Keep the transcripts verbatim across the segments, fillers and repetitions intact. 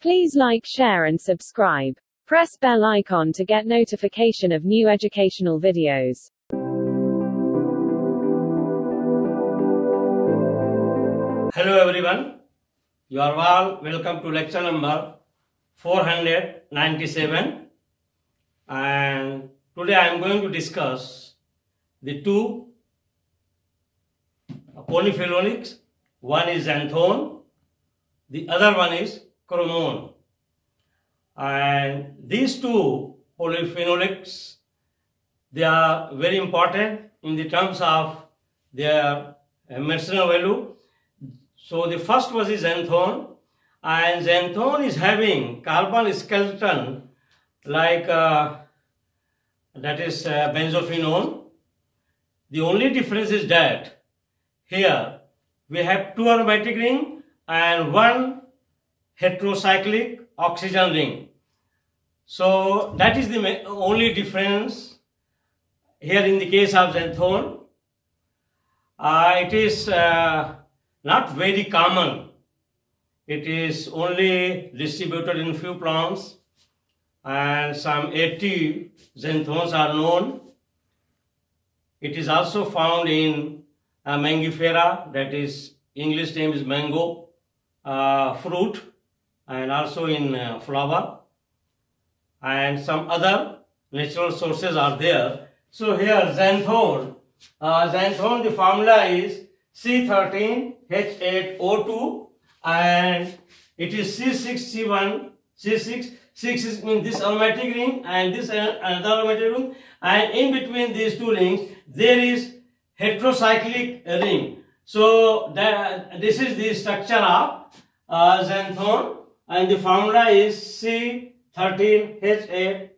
Please like, share and subscribe. Press bell icon to get notification of new educational videos. Hello everyone, you are all welcome to lecture number four hundred ninety-seven, and today I am going to discuss the two polyphenolics. One is xanthone, the other one is chromone, and these two polyphenolics, they are very important in the terms of their medicinal value. So the first was is xanthone, and xanthone is having carbon skeleton like uh, that is uh, benzophenone. The only difference is that here we have two aromatic ring and one heterocyclic oxygen ring. So that is the only difference here in the case of xanthone. Uh, it is uh, not very common. It is only distributed in few plants, and some eighty xanthones are known. It is also found in uh, Mangifera, that is English name is mango uh, fruit, and also in uh, flower, and some other natural sources are there. So here xanthone, uh, xanthone the formula is C thirteen H eight O two. And it is C six C one C six six is in this aromatic ring and this another aromatic ring, and in between these two rings there is heterocyclic ring. So that this is the structure of uh, xanthone, and the formula is C thirteen H eight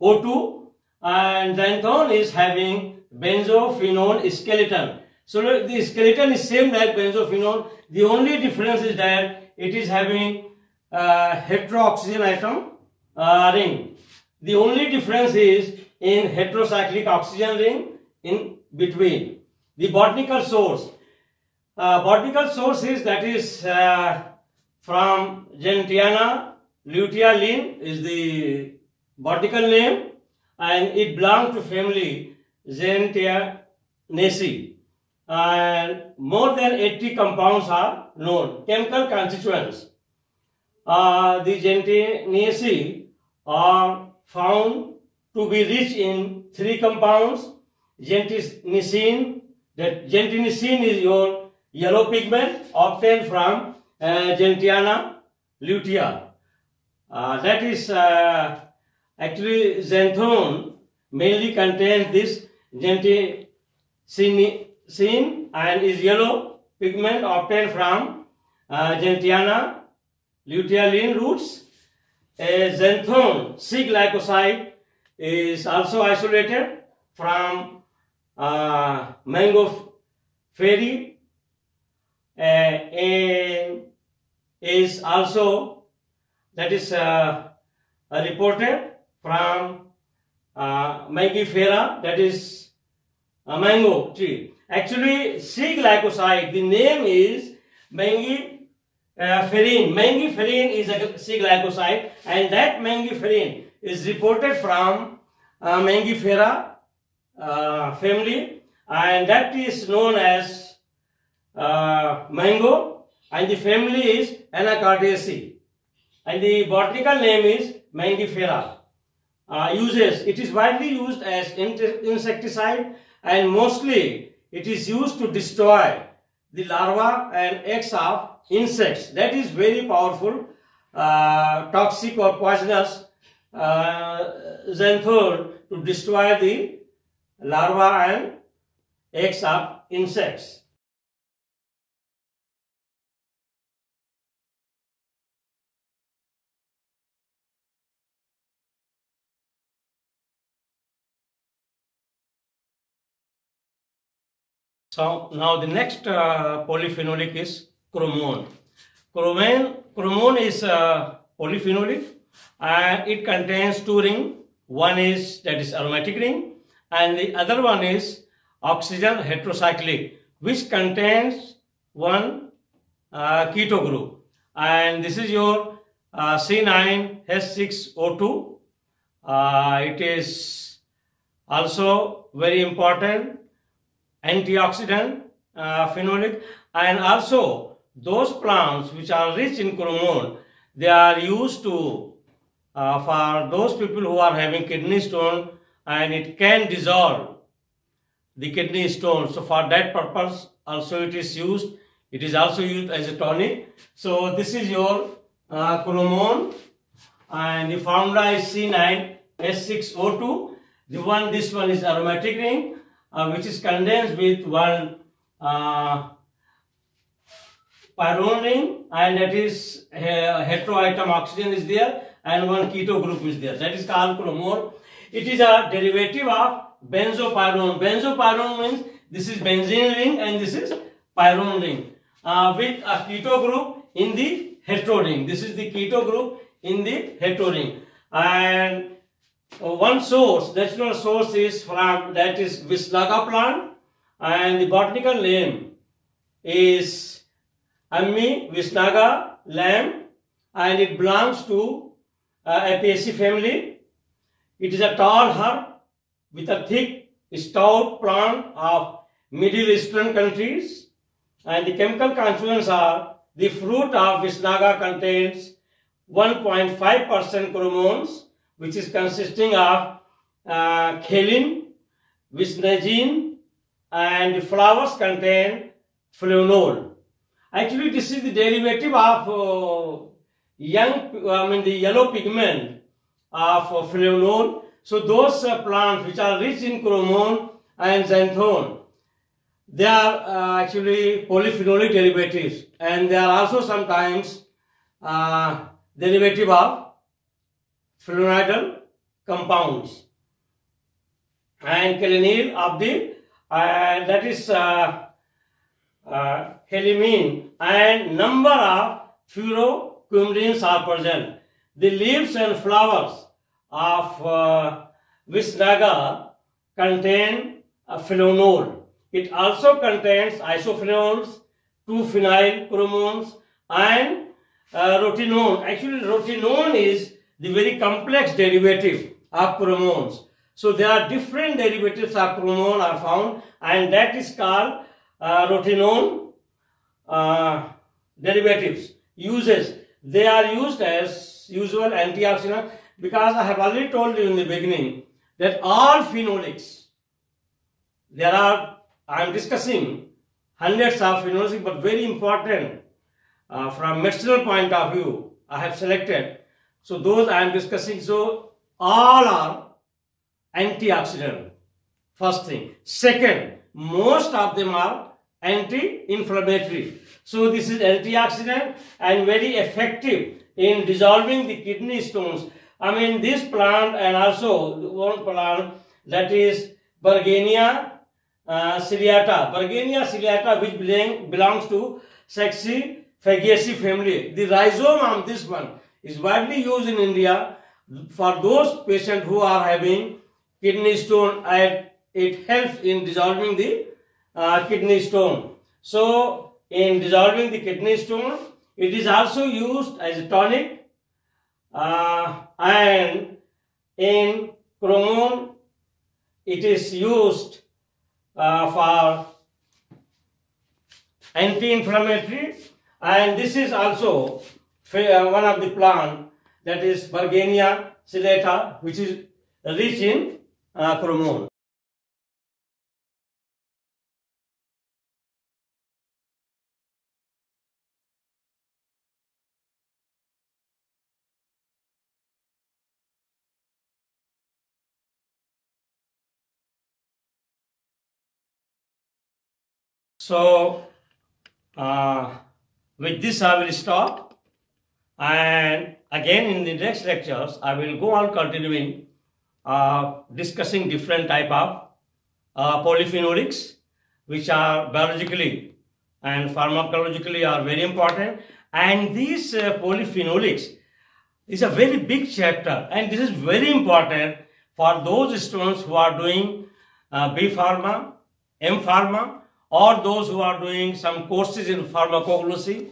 O two, and xanthone is having benzophenone skeleton. So look, the skeleton is same like benzophenone. The only difference is that it is having uh, heterooxygen atom uh, ring. The only difference is in heterocyclic oxygen ring in between. The botanical source, uh, botanical source is that is uh, from Gentiana lutea is the botanical name, and it belongs to family Gentianaceae. And more than eighty compounds are known. Chemical constituents. Uh, the Gentianaceae are found to be rich in three compounds. Gentisine, that gentisine is your yellow pigment obtained from uh, Gentiana lutea. Uh, that is uh, actually xanthone mainly contains this gentisine seen and is yellow pigment obtained from uh, Gentiana lutea roots. A xanthone C glycoside is also isolated from uh, mangifera, uh, and is also that is uh, reported from uh, mangifera, that is a mango tree. Actually, C glycoside, the name is mangiferin. Mangiferin is a C glycoside, and that mangiferin is reported from uh, Mangifera uh, family, and that is known as uh, mango, and the family is Anacardaceae, and the botanical name is Mangifera. Uh, uses, it is widely used as insecticide, and mostly it is used to destroy the larvae and eggs of insects. That is very powerful, uh, toxic or poisonous uh, xanthone to destroy the larvae and eggs of insects. So now the next uh, polyphenolic is chromone. Chromone, chromone is uh, polyphenolic, and it contains two rings. One is that is aromatic ring, and the other one is oxygen heterocyclic, which contains one uh, keto group. And this is your uh, C nine H six O two. Uh, it is also very important antioxidant, uh, phenolic, and also those plants which are rich in chromone, they are used to uh, for those people who are having kidney stone, and it can dissolve the kidney stone. So for that purpose also it is used. It is also used as a tonic. So this is your uh, chromone, and the formula is C nine H six O two. The one, this one is aromatic ring, uh, which is condensed with one uh, pyrone ring, and that is uh, heteroatom oxygen is there, and one keto group is there. That is called chromone. It is a derivative of benzopyrone. Benzopyrone means this is benzene ring and this is pyrone ring uh, with a keto group in the hetero ring. This is the keto group in the hetero ring, and one source, natural source, is from that is Visnaga plant, and the botanical name is Ami Visnaga lamb, and it belongs to uh, Apesi family. It is a tall herb with a thick, stout plant of Middle Eastern countries, and the chemical constituents are the fruit of Visnaga contains one point five percent chromones, which is consisting of uh, khellin, visnagin, and the flowers contain flavonol. Actually, this is the derivative of uh, young, I mean the yellow pigment of uh, flavonol. So those uh, plants which are rich in chromone and xanthone, they are uh, actually polyphenolic derivatives, and they are also sometimes uh, derivative of flavonoidal compounds and kalanil of the uh, that is uh, uh, helmin, and number of furocoumarins are present. The leaves and flowers of uh, Visnaga contain a phyloenol. It also contains isophenols, two phenyl chromones, and uh, rotenone. Actually, rotenone is the very complex derivative of chromones. So there are different derivatives of chromone are found, and that is called uh, rotenone uh, derivatives. Uses, they are used as usual antioxidant. Because I have already told you in the beginning that all phenolics, there are, I am discussing hundreds of phenolics, but very important uh, from medicinal point of view, I have selected. So those I am discussing. So all are antioxidant, first thing. Second, most of them are anti-inflammatory. So this is antioxidant and very effective in dissolving the kidney stones. I mean this plant, and also one plant that is Bergenia uh, ciliata. Bergenia ciliata, which belong, belongs to Saxifragaceae family. The rhizome of this one is widely used in India for those patients who are having kidney stone, and it helps in dissolving the uh, kidney stone. So in dissolving the kidney stone, it is also used as a tonic. Uh, and in chromone, it is used uh, for anti-inflammatory, and this is also one of the plant that is Bergenia ciliata, which is rich in uh, chromone. So, uh, with this I will stop, and again in the next lectures I will go on continuing uh, discussing different type of uh, polyphenolics, which are biologically and pharmacologically are very important. And these uh, polyphenolics is a very big chapter, and this is very important for those students who are doing uh, B Pharma, M Pharma, or those who are doing some courses in pharmacology,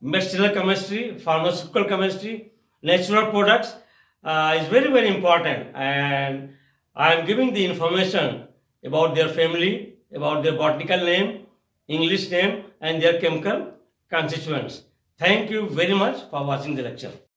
medicinal chemistry, pharmaceutical chemistry, natural products uh, is very, very important, and I am giving the information about their family, about their botanical name, English name, and their chemical constituents. Thank you very much for watching the lecture.